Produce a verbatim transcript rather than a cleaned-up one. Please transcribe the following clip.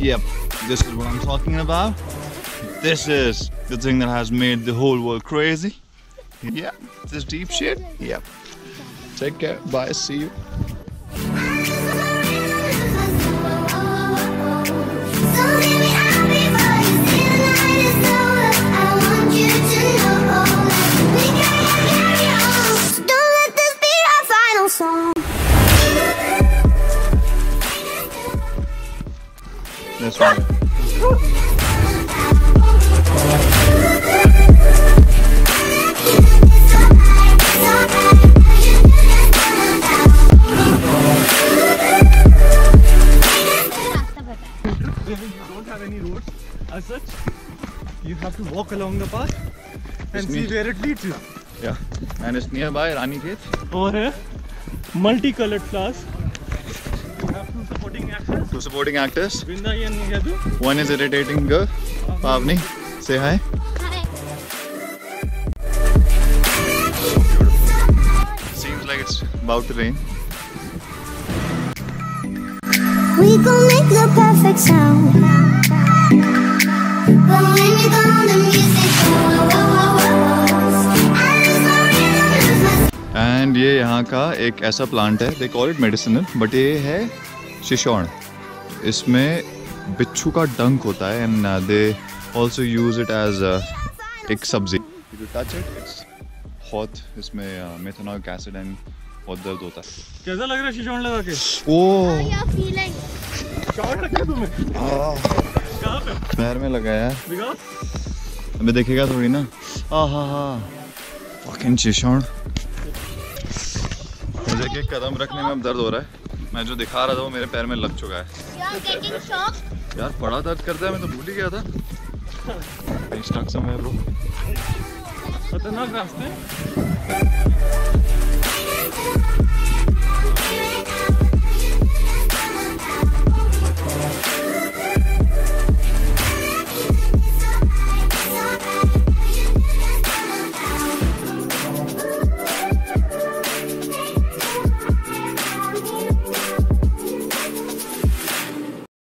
Yep, this is what I'm talking about. This is the thing that has made the whole world crazy. Yeah, this deep shit. Yep. Take care. Bye. See you. This one. You don't have any roads as such. You have to walk along the path and it's see neat. Where it leads you. Yeah, and it's nearby Ranikhet. Over here, multicolored flowers. Supporting actors. Two supporting actors. Vinda and Yadu. One is irritating girl. Pavni, say hi. Hi. So beautiful. Seems like it's about to rain. We gon' make the perfect sound. But when you go on the music, oh, oh, oh, oh, oh. And ये यहाँ का एक ऐसा plant है. They call it medicinal, but ये है Shishorn. इसमें बिच्छू का डंक होता है and uh, they also use it as uh, एक सब्जी. If you touch it, it's hot. इसमें uh, methanoic acid and बहुत दर्द होता है. कैसा लग रहा है शिशॉर्न लगा के? Oh. How you feeling? Short लगा तुम्हें? हाँ. कहाँ पे? पैर में लगा यार. Because? अबे देखेगा थोड़ी ना. हाँ हाँ हाँ. Fucking शिशॉर्न. मुझे के कदम रखने में अब दर्द हो रहा है. मैं जो दिखा रहा था वो मेरे पैर में लग चुका है यार. बड़ा दर्द करता है. मैं तो भूल ही गया था. इंस्ट्रक्शन है ब्रो. खतरनाक रास्ते.